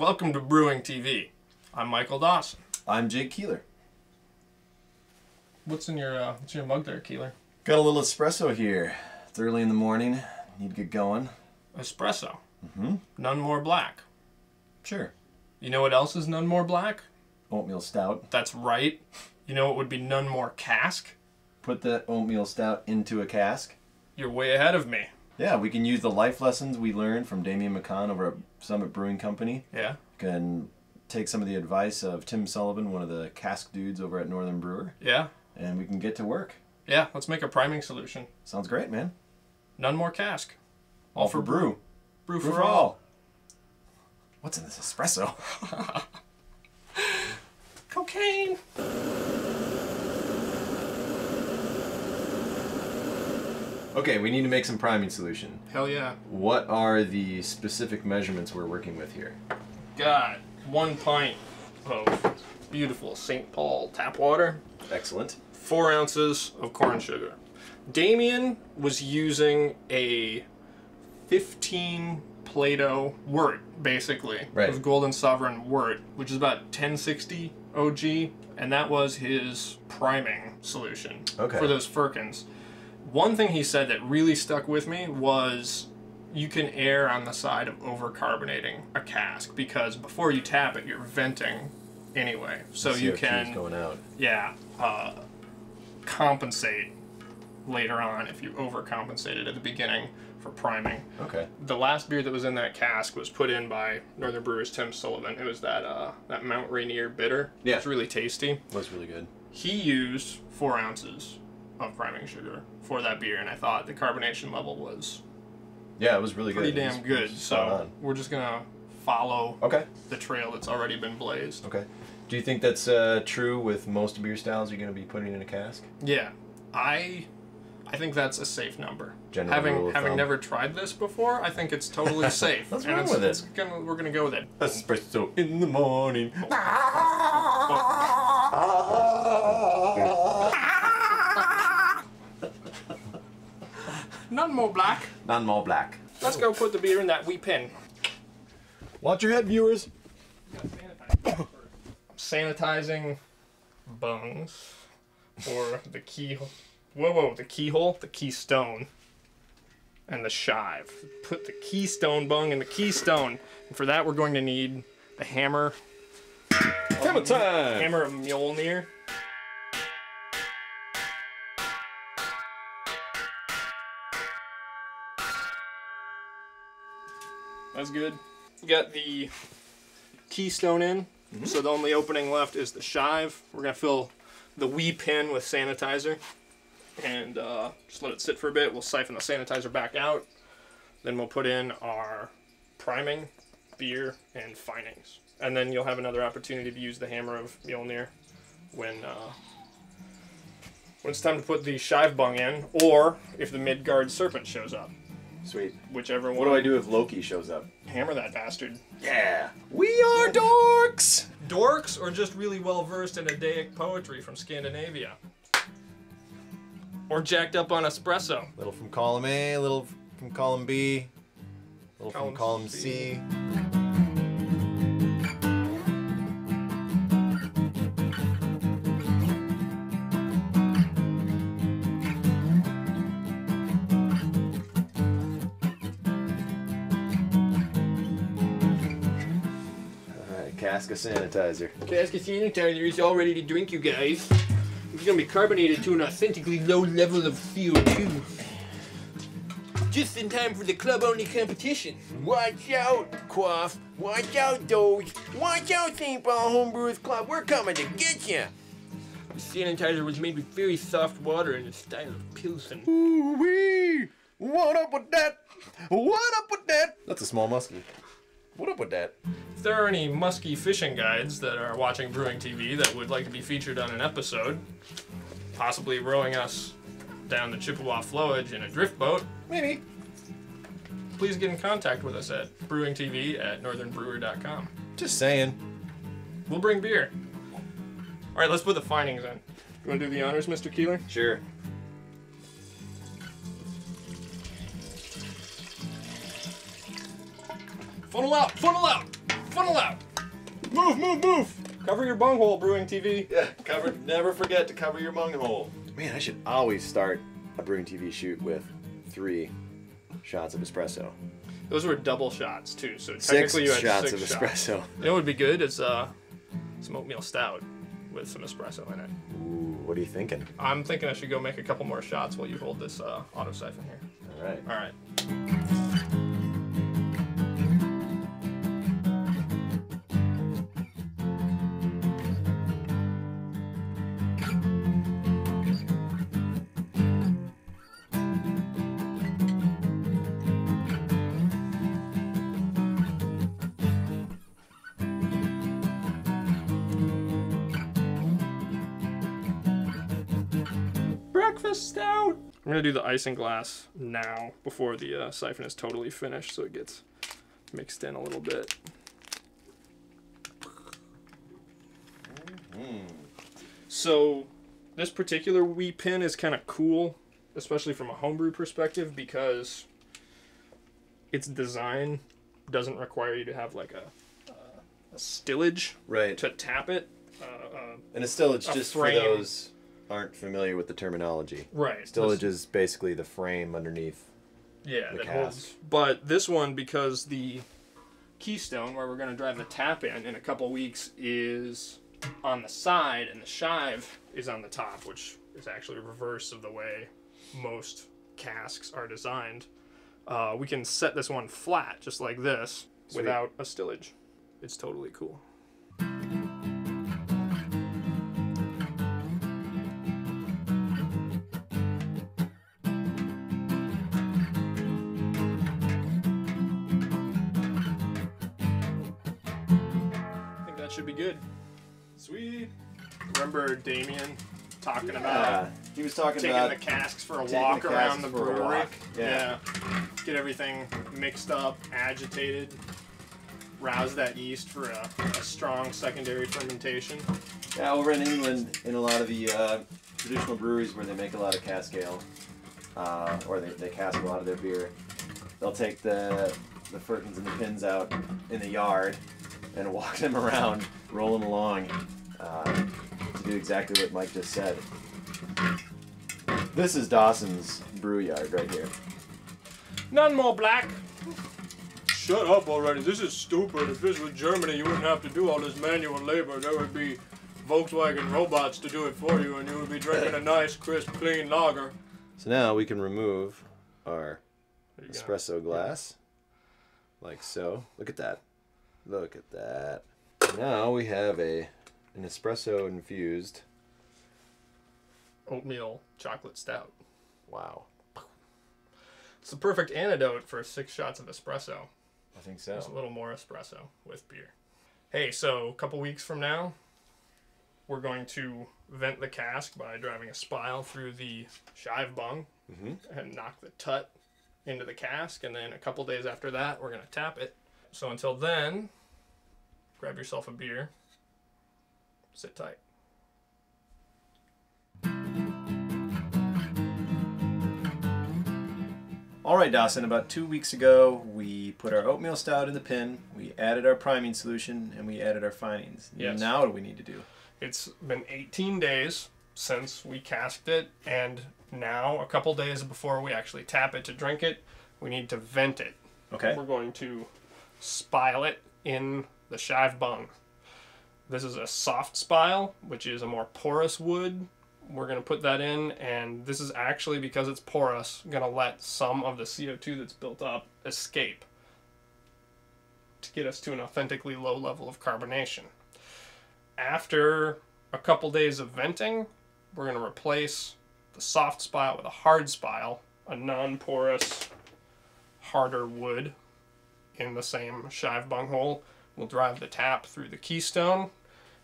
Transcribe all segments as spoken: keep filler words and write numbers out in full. Welcome to Brewing T V. I'm Michael Dawson. I'm Jake Keeler. What's in your uh, what's your mug there, Keeler? Got a little espresso here. It's early in the morning. Need to get going. Espresso. Mm-hmm. None more black. Sure. You know what else is none more black? Oatmeal stout. That's right. You know what would be none more cask? Put the oatmeal stout into a cask. You're way ahead of me. Yeah, we can use the life lessons we learned from Damian McConn over at Summit Brewing Company. Yeah. We can take some of the advice of Tim Sullivan, one of the cask dudes over at Northern Brewer. Yeah. And we can get to work. Yeah, let's make a priming solution. Sounds great, man. None more cask. All, all for brew. Brew, brew for, for all. all. What's in this espresso? Cocaine! Okay, we need to make some priming solution. Hell yeah. What are the specific measurements we're working with here? God, one pint of beautiful Saint Paul tap water. Excellent. Four ounces of corn sugar. Damian was using a fifteen Play-Doh wort, basically, right. Of Golden Sovereign wort, which is about ten sixty O G, and that was his priming solution okay. for those firkins. One thing he said that really stuck with me was you can err on the side of overcarbonating a cask because before you tap it, you're venting anyway. So you can going out. Yeah, uh, compensate later on if you overcompensated at the beginning for priming. Okay. The last beer that was in that cask was put in by Northern Brewer's Tim Sullivan. It was that uh, that Mount Rainier bitter. Yeah. It's really tasty. It was really good. He used four ounces of priming sugar for that beer, and I thought the carbonation level was yeah, it was really pretty good. Pretty damn good. So we're just gonna follow okay. the trail that's already been blazed. Okay. Do you think that's uh, true with most beer styles you're gonna be putting in a cask? Yeah, I. I think that's a safe number. General having having thumb. Never tried this before, I think it's totally safe. Let's run with it. Gonna, we're gonna go with it. Espresso in the morning. None more black. None more black. Let's go put the beer in that wee pin. Watch your head, viewers. I'm sanitizing bungs or the keyhole. Whoa, whoa, the keyhole, the keystone, and the shive. Put the keystone bung in the keystone. And for that, we're going to need the hammer. Hammer time! Hammer of Mjolnir. That's good. We got the keystone in, mm-hmm. so the only opening left is the shive. We're going to fill the wee pin with sanitizer. And uh, just let it sit for a bit. We'll siphon the sanitizer back out. Then we'll put in our priming, beer, and finings. And then you'll have another opportunity to use the hammer of Mjolnir when, uh, when it's time to put the shive bung in, or if the Midgard Serpent shows up. Sweet. Whichever one. What do I do if Loki shows up? Hammer that bastard. Yeah. We are dorks! Dorks or just really well-versed in Eddic poetry from Scandinavia. Or jacked up on espresso. A little from column A, a little from column B, a little column from column C. C. All right, cask of sanitizer. Cask of sanitizer is all ready to drink, you guys. It's going to be carbonated to an authentically low level of C O two. Just in time for the club-only competition. Watch out, Quaff. Watch out, Doge. Watch out, Saint Paul Homebrewers Club. We're coming to get you. The sanitizer was made with very soft water in the style of Pilsen. Ooh-wee! What up with that? What up with that? That's a small muskie. What up with that? If there are any musky fishing guides that are watching Brewing T V that would like to be featured on an episode, possibly rowing us down the Chippewa flowage in a drift boat, maybe, please get in contact with us at brewing T V at northern brewer dot com. Just saying. We'll bring beer. All right, let's put the findings in. You want to do the honors, Mister Keeler? Sure. Funnel out! Funnel out! Funnel out. Move, move, move. Cover your bunghole, Brewing T V. Yeah, cover. Never forget to cover your bunghole. Man, I should always start a Brewing T V shoot with three shots of espresso. Those were double shots too, so technically six you had shots six of shots. Espresso. You know what would be good is uh, some oatmeal stout with some espresso in it. Ooh, what are you thinking? I'm thinking I should go make a couple more shots while you hold this uh, auto siphon here. All right. All right. Stout. I'm gonna do the icing glass now before the uh, siphon is totally finished, so it gets mixed in a little bit. Mm-hmm. So this particular wee pin is kind of cool, especially from a homebrew perspective, because its design doesn't require you to have like a, uh, a stillage right. to tap it. Uh, uh, and a stillage a just frame. For those aren't familiar with the terminology. Right. Stillage is basically the frame underneath yeah, the that cask. Holds. But this one, because the keystone, where we're going to drive the tap in in a couple weeks, is on the side and the shive is on the top, which is actually reverse of the way most casks are designed. Uh, we can set this one flat, just like this, Sweet. Without a stillage. It's totally cool. Should be good. Sweet. Remember Damian talking yeah. about he was talking taking about the casks for a walk the around the brewery. Yeah. yeah. Get everything mixed up, agitated, rouse that yeast for a, a strong secondary fermentation. Yeah, over in England, in a lot of the uh, traditional breweries where they make a lot of cask ale, uh, or they, they cask a lot of their beer, they'll take the the firkins and the pins out in the yard and walk them around, rolling along, uh, to do exactly what Mike just said. This is Dawson's brew yard right here. None more black. Shut up already. This is stupid. If this was Germany, you wouldn't have to do all this manual labor. There would be Volkswagen robots to do it for you, and you would be drinking a nice, crisp, clean lager. So now we can remove our espresso glass, like so. Look at that. Look at that. Now we have a an espresso infused oatmeal chocolate stout. Wow. It's the perfect antidote for six shots of espresso. I think so. Just a little more espresso with beer. Hey, so a couple weeks from now, we're going to vent the cask by driving a spile through the shive bung mm-hmm. and knock the tut into the cask. And then a couple days after that, we're going to tap it. So until then, grab yourself a beer, sit tight. All right, Dawson, about two weeks ago, we put our oatmeal stout in the pin, we added our priming solution, and we added our finings. Yes. Now what do we need to do? It's been eighteen days since we casked it, and now, a couple days before we actually tap it to drink it, we need to vent it. Okay. We're going to spile it in the shive bung. This is a soft spile, which is a more porous wood. We're going to put that in, and this is actually, because it's porous, going to let some of the C O two that's built up escape to get us to an authentically low level of carbonation. After a couple days of venting, we're going to replace the soft spile with a hard spile, a non-porous, harder wood. In the same shive bunghole, we'll drive the tap through the keystone,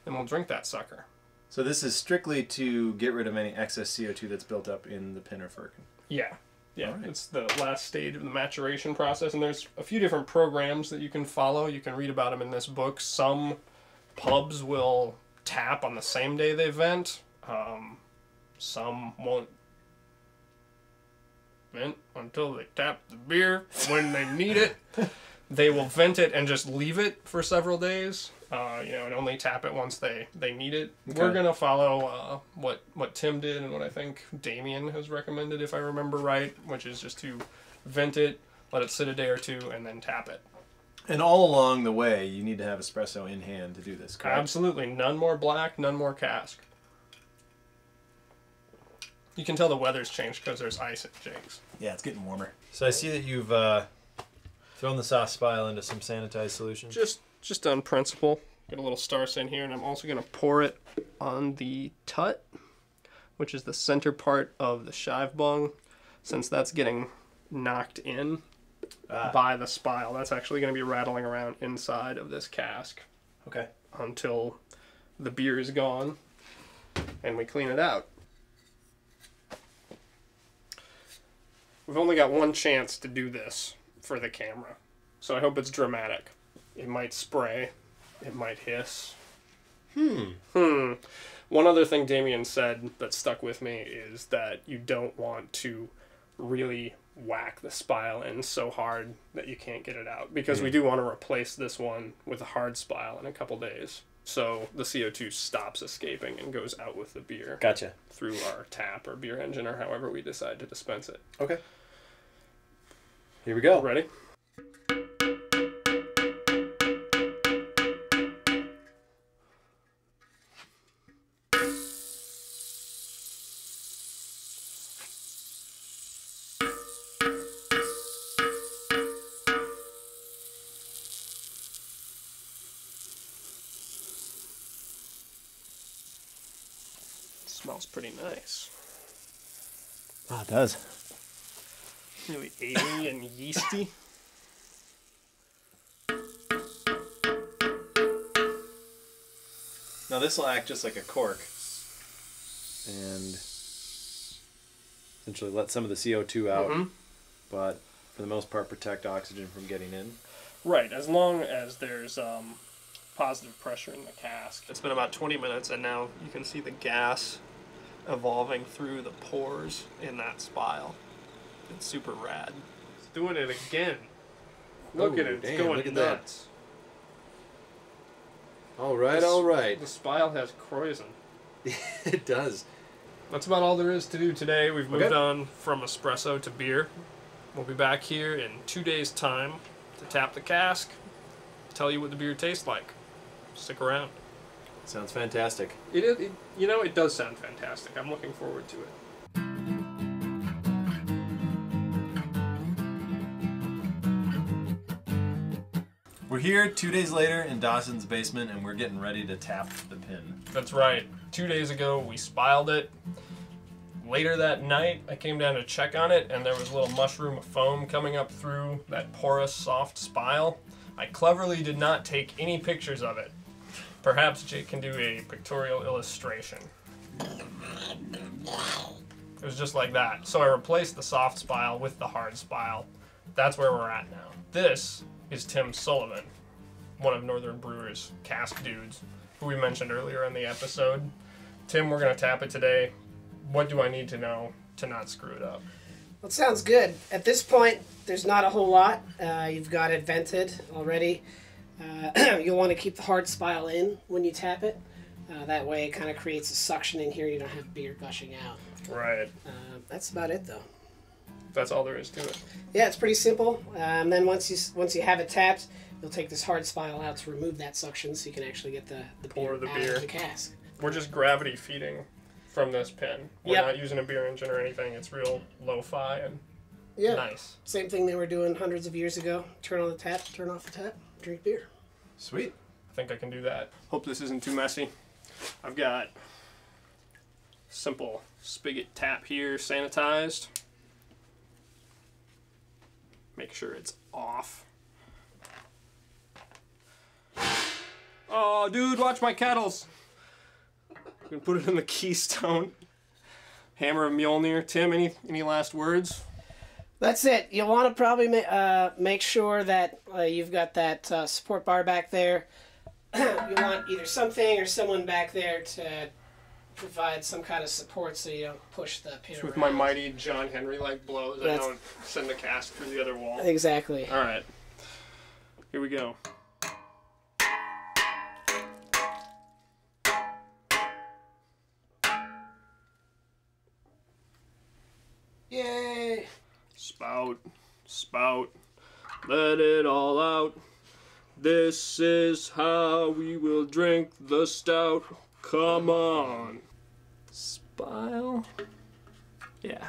and we'll drink that sucker. So this is strictly to get rid of any excess C O two that's built up in the pin or firkin. Yeah, yeah. Right. It's the last stage of the maturation process, and there's a few different programs that you can follow. You can read about them in this book. Some pubs will tap on the same day they vent. Um, some won't vent until they tap the beer when they need it. They will vent it and just leave it for several days, uh, you know, and only tap it once they, they need it. Okay. We're going to follow uh, what, what Tim did and what I think Damian has recommended, if I remember right, which is just to vent it, let it sit a day or two, and then tap it. And all along the way, you need to have espresso in hand to do this, correct? Absolutely. None more black, none more cask. You can tell the weather's changed because there's ice at Jake's. Yeah, it's getting warmer. So I see that you've... Uh... Throwing the sauce spile into some sanitized solution. Just just on principle. Got a little starch in here, and I'm also going to pour it on the tut, which is the center part of the shive bung, since that's getting knocked in ah. by the spile. That's actually going to be rattling around inside of this cask. Okay. Until the beer is gone and we clean it out. We've only got one chance to do this for the camera, so I hope it's dramatic. It might spray, it might hiss. Hmm. Hmm. One other thing Damian said that stuck with me is that you don't want to really whack the spile in so hard that you can't get it out, because mm-hmm. we do want to replace this one with a hard spile in a couple days, so the C O two stops escaping and goes out with the beer. Gotcha. Through our tap or beer engine or however we decide to dispense it. Okay. Here we go. Ready? Smells pretty nice. Ah, it does. Really airy and yeasty. Now this will act just like a cork and essentially let some of the C O two out, mm-hmm. but for the most part protect oxygen from getting in. Right, as long as there's um, positive pressure in the cask. It's been about twenty minutes, and now you can see the gas evolving through the pores in that spile. It's super rad. It's doing it again. Look Ooh, at it. It's damn, going look at nuts. That. All right, this, all right. The spile has croissant. It does. That's about all there is to do today. We've moved okay. on from espresso to beer. We'll be back here in two days' time to tap the cask, tell you what the beer tastes like. Stick around. Sounds fantastic. It is. It, you know, it does sound fantastic. I'm looking forward to it. We're here two days later in Dawson's basement, and we're getting ready to tap the pin. That's right. Two days ago, we spiled it. Later that night, I came down to check on it, and there was a little mushroom of foam coming up through that porous, soft spile. I cleverly did not take any pictures of it. Perhaps Jake can do a pictorial illustration. It was just like that. So I replaced the soft spile with the hard spile. That's where we're at now. This is Tim Sullivan, one of Northern Brewer's cask dudes, who we mentioned earlier in the episode. Tim, we're going to tap it today. What do I need to know to not screw it up? Well, it sounds good. At this point, there's not a whole lot. Uh, you've got it vented already. Uh, you'll want to keep the hard spile in when you tap it. Uh, that way it kind of creates a suction in here. You don't have beer gushing out. Right. Uh, that's about it, though. That's all there is to it. Yeah, it's pretty simple. Um, then once you once you have it tapped, you'll take this hard spile out to remove that suction, so you can actually get the, the pour beer the out beer. Of the cask. We're just gravity feeding from this pin. We're yep. not using a beer engine or anything. It's real lo-fi and yeah. nice. Same thing they were doing hundreds of years ago. Turn on the tap, turn off the tap, drink beer. Sweet. I think I can do that. Hope this isn't too messy. I've got simple spigot tap here, sanitized. Make sure it's off. Oh, dude, watch my kettles. I'm gonna put it in the keystone. Hammer of Mjolnir. Tim, any any last words? That's it. You'll want to probably ma uh, make sure that uh, you've got that uh, support bar back there. You want either something or someone back there to provide some kind of support so you don't push the pin around. With my mighty John Henry like blows, That's... I don't send the cask through the other wall. Exactly. All right. Here we go. Yay! Spout, spout, let it all out. This is how we will drink the stout. Come on. Spile. Yeah.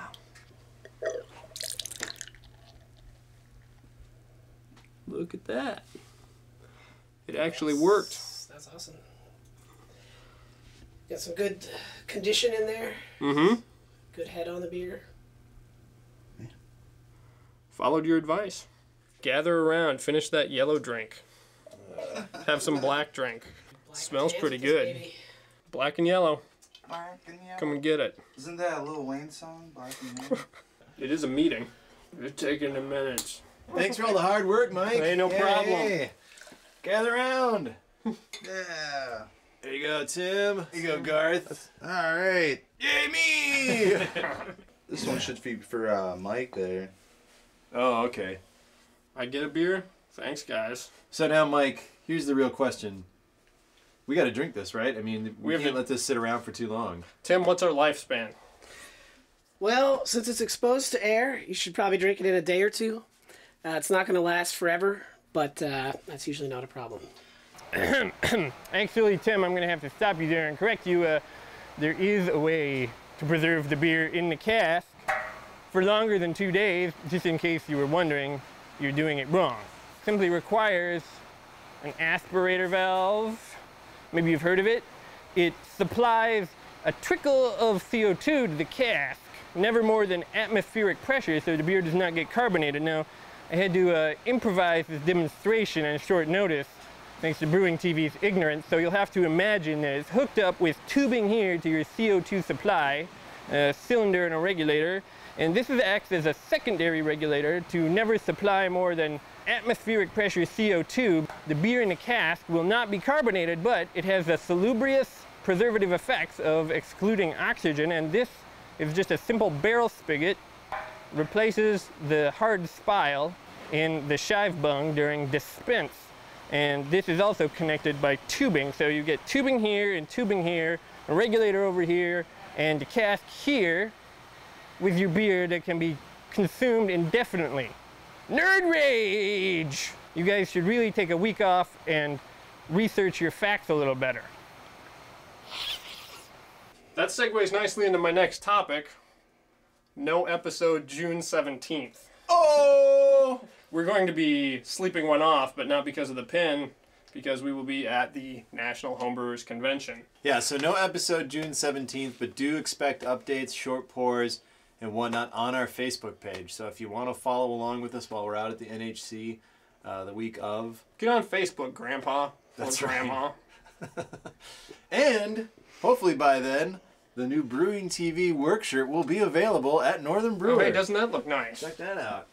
Look at that. It actually yes. worked. That's awesome. Got some good condition in there. Mm-hmm. Good head on the beer. Yeah. Followed your advice. Gather around. Finish that yellow drink. Have some black drink. Black Smells pretty good. Baby. Black and yellow. Black and yellow. Come and get it. Isn't that a Lil Wayne song? Black and yellow. It is a meeting. You're taking a minute. Thanks for all the hard work, Mike. Ain't no Yay. problem. Gather around. Yeah. There you go, Tim. There you go, Garth. All right. Yay, me! This one should be for uh, Mike there. Oh, okay. I get a beer? Thanks, guys. So now, Mike, here's the real question. We got to drink this, right? I mean, we, we can't have to... let this sit around for too long. Tim, what's our lifespan? Well, since it's exposed to air, you should probably drink it in a day or two. Uh, it's not going to last forever, but uh, that's usually not a problem. Actually, Tim, I'm going to have to stop you there and correct you. Uh, there is a way to preserve the beer in the cask for longer than two days, just in case you were wondering you're doing it wrong. It simply requires an aspirator valve. Maybe you've heard of it. It supplies a trickle of C O two to the cask, never more than atmospheric pressure, so the beer does not get carbonated. Now, I had to uh, improvise this demonstration on short notice, thanks to Brewing T V's ignorance. So you'll have to imagine that it's hooked up with tubing here to your C O two supply, a cylinder and a regulator. And this is, acts as a secondary regulator to never supply more than atmospheric pressure C O two. The beer in the cask will not be carbonated, but it has the salubrious preservative effects of excluding oxygen. And this is just a simple barrel spigot. Replaces the hard spile in the shive bung during dispense. And this is also connected by tubing. So you get tubing here and tubing here, a regulator over here, and a cask here with your beer that can be consumed indefinitely. Nerd rage! You guys should really take a week off and research your facts a little better. That segues nicely into my next topic. No episode June seventeenth. Oh! We're going to be sleeping one off, but not because of the pin, because we will be at the National Homebrewers Convention. Yeah, so no episode June seventeenth, but do expect updates, short pours, and whatnot on our Facebook page. So if you want to follow along with us while we're out at the N H C uh, the week of... Get on Facebook, Grandpa. That's or Grandma. Right. And hopefully by then... the new Brewing T V work shirt will be available at Northern Brewer. Oh, hey, doesn't that look nice? Check that out.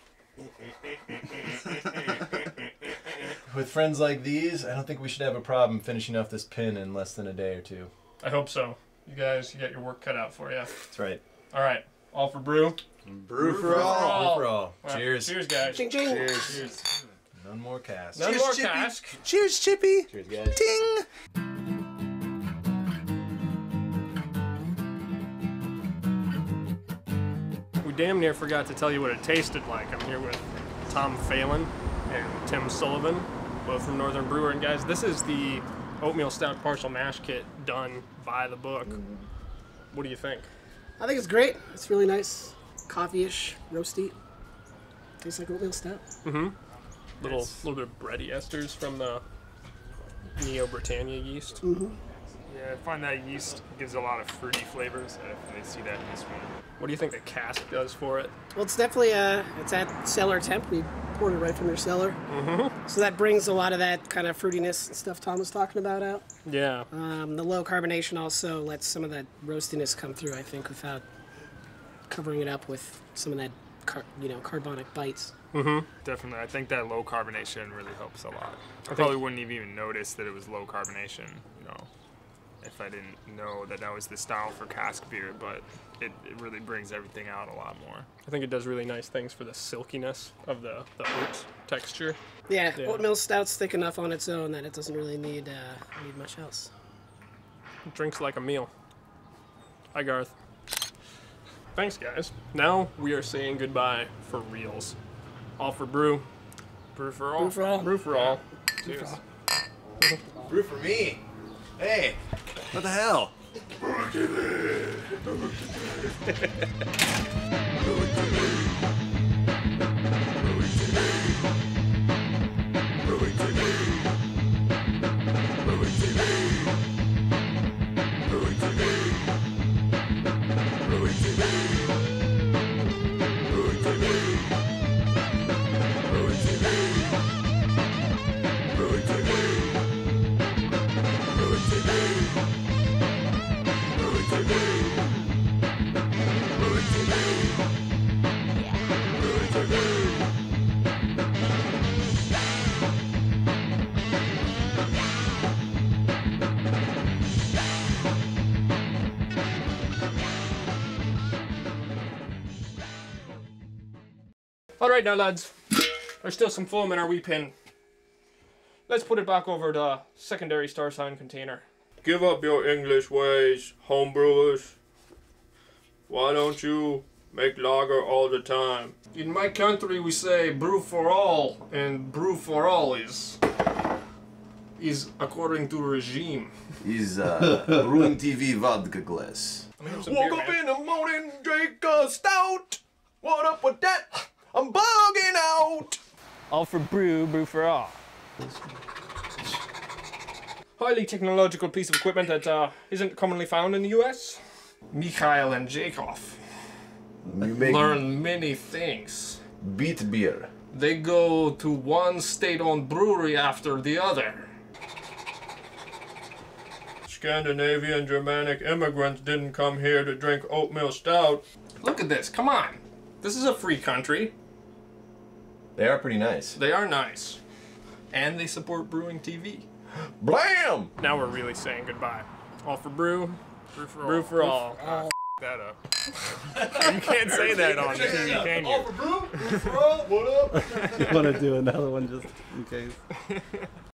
With friends like these, I don't think we should have a problem finishing off this pin in less than a day or two. I hope so. You guys, you got your work cut out for you. That's right. All right. All for brew. Brew, brew for, for all. all. Brew for all. Wow. Cheers. Cheers, guys. Ching, ching. Cheers. Cheers. None more cask. None Cheers, more Chippy. cask. Cheers, Chippy. Cheers, guys. Ting. Damn near forgot to tell you what it tasted like. I'm here with Tom Phelan and Tim Sullivan, both from Northern Brewer. And guys, this is the Oatmeal Stout Partial Mash Kit done by the book. What do you think? I think it's great. It's really nice. Coffee-ish, roasty. Tastes like Oatmeal Stout. Mm-hmm. Little, nice. Little bit of bready esters from the Neo Britannia yeast. Mm-hmm. Yeah, I find that yeast gives a lot of fruity flavors. I see that in this one. What do you think the cask does for it? Well, it's definitely uh, it's at cellar temp. We poured it right from their cellar. Mm-hmm. So that brings a lot of that kind of fruitiness and stuff Tom was talking about out. Yeah. Um, the low carbonation also lets some of that roastiness come through, I think, without covering it up with some of that car you know carbonic bites. Mm-hmm. Definitely. I think that low carbonation really helps a lot. I, I probably wouldn't have even noticed that it was low carbonation, you know. if I didn't know that that was the style for cask beer, but it, it really brings everything out a lot more. I think it does really nice things for the silkiness of the, the oat texture. Yeah, yeah, oatmeal stout's thick enough on its own that it doesn't really need, uh, need much else. It drinks like a meal. Hi, Garth. Thanks, guys. Now we are saying goodbye for reals. All for brew. Brew for all. Brew for all. Brew for all. Cheers. Brew for all. Brew for me. Hey, what the hell? All right now, lads, there's still some foam in our wee pin. Let's put it back over the secondary star sign container. Give up your English ways, homebrewers. Why don't you make lager all the time? In my country we say brew for all, and brew for all is is according to regime. Is uh, Brewing T V vodka glass. Woke up man. in the morning, drink a stout. What up with that? I'm bugging out! All for brew, brew for all. Highly technological piece of equipment that uh, isn't commonly found in the U S. Mikhail and Jakoff learn many things. Beat beer. They go to one state-owned brewery after the other. Scandinavian Germanic immigrants didn't come here to drink oatmeal stout. Look at this, come on. This is a free country. They are pretty nice. They are nice. And they support Brewing T V. Blam! Now we're really saying goodbye. All for brew. Brew for all. Brew for all. Oh, f that up. You can't say that on T V, can you? All for brew. Brew for all. What up? You want to do another one just in case?